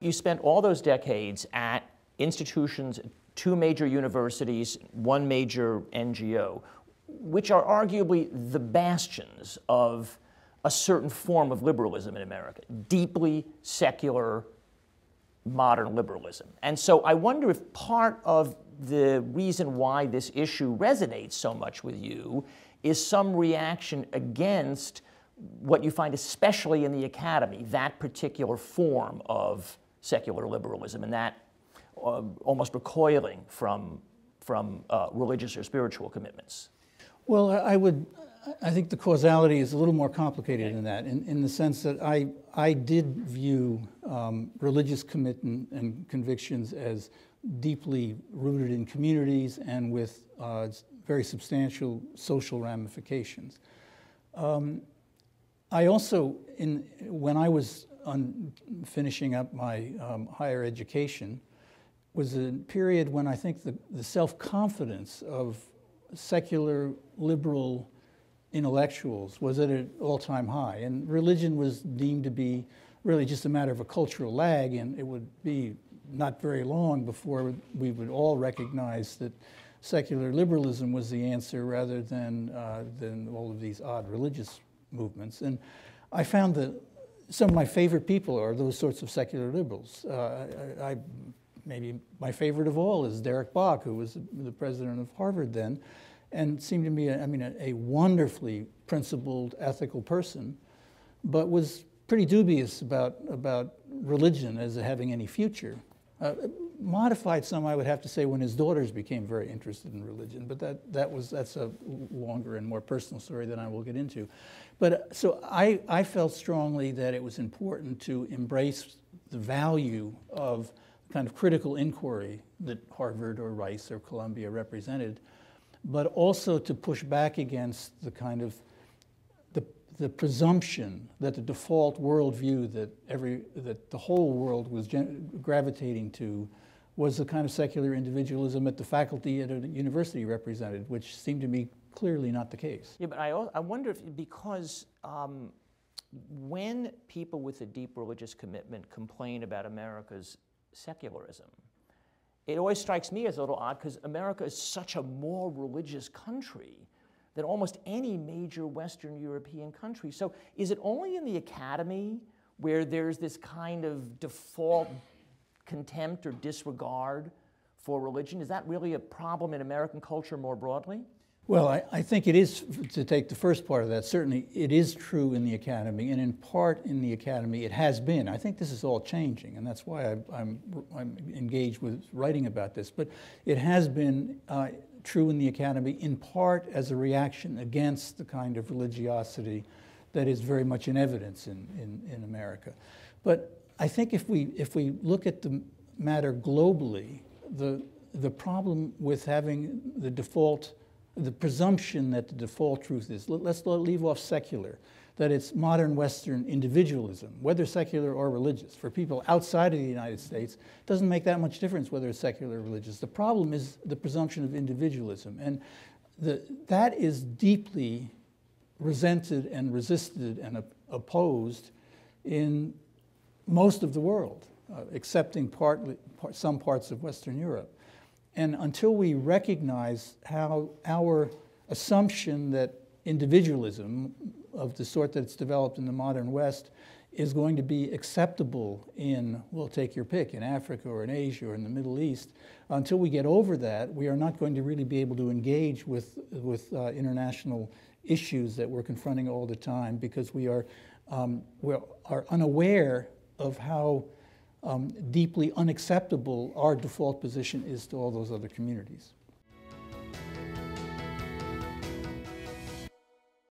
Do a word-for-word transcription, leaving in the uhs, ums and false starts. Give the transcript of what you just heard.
You spent all those decades at institutions, two major universities, one major N G O, which are arguably the bastions of a certain form of liberalism in America, deeply secular modern liberalism. And so I wonder if part of the reason why this issue resonates so much with you is some reaction against what you find especially in the academy, that particular form of secular liberalism and that uh, almost recoiling from, from uh, religious or spiritual commitments. Well, I would, I think the causality is a little more complicated okay. than that, in, in the sense that I, I did view um, religious commitment and convictions as deeply rooted in communities and with uh, very substantial social ramifications. Um, I also, in, when I was on finishing up my um, higher education, was a period when I think the, the self-confidence of secular liberal intellectuals was at an all-time high, and religion was deemed to be really just a matter of a cultural lag, and it would be not very long before we would all recognize that secular liberalism was the answer rather than, uh, than all of these odd religious movements. And I found that some of my favorite people are those sorts of secular liberals. Uh, I, I, maybe my favorite of all is Derek Bok, who was the president of Harvard then, and seemed to me, I mean, a, a wonderfully principled, ethical person, but was pretty dubious about, about religion as having any future. Uh, modified some, I would have to say, when his daughters became very interested in religion, but that, that was, that's a longer and more personal story than I will get into. But so I, I felt strongly that it was important to embrace the value of the kind of critical inquiry that Harvard or Rice or Columbia represented, but also to push back against the kind of the, the presumption that the default worldview that every that the whole world was gravitating to was the kind of secular individualism that the faculty at a university represented, which seemed to me clearly not the case. Yeah, but I, I wonder if, because um, when people with a deep religious commitment complain about America's secularism, it always strikes me as a little odd because America is such a more religious country than almost any major Western European country. So is it only in the academy where there's this kind of default contempt or disregard for religion? Is that really a problem in American culture more broadly? Well, I, I think it is, to take the first part of that, certainly it is true in the academy, and in part in the academy it has been. I think this is all changing, and that's why I, I'm, I'm engaged with writing about this. But it has been uh, true in the academy, in part as a reaction against the kind of religiosity that is very much in evidence in, in, in America. But I think if we, if we look at the matter globally, the, the problem with having the default the presumption that the default truth is, let's leave off secular, that it's modern Western individualism, whether secular or religious. For people outside of the United States, it doesn't make that much difference whether it's secular or religious. The problem is the presumption of individualism, and the, that is deeply resented and resisted and op opposed in most of the world, uh, excepting partly, part, some parts of Western Europe. And until we recognize how our assumption that individualism of the sort that's developed in the modern West is going to be acceptable in, we'll take your pick, in Africa or in Asia or in the Middle East, until we get over that, we are not going to really be able to engage with, with uh, international issues that we're confronting all the time, because we are, um, we are unaware of how Um, deeply unacceptable our default position is to all those other communities.